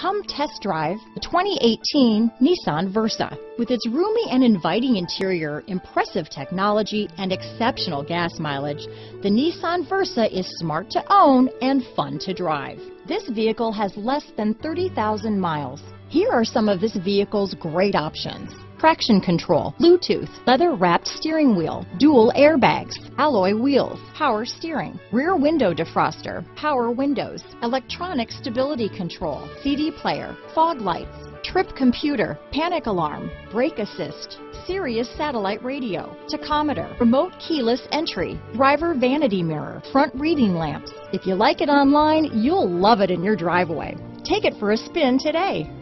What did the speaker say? Come test drive the 2018 Nissan Versa. With its roomy and inviting interior, impressive technology, and exceptional gas mileage, the Nissan Versa is smart to own and fun to drive. This vehicle has less than 30,000 miles. Here are some of this vehicle's great options: traction control, Bluetooth, leather-wrapped steering wheel, dual airbags, alloy wheels, power steering, rear window defroster, power windows, electronic stability control, CD player, fog lights, trip computer, panic alarm, brake assist, Sirius satellite radio, tachometer, remote keyless entry, driver vanity mirror, front reading lamps. If you like it online, you'll love it in your driveway. Take it for a spin today.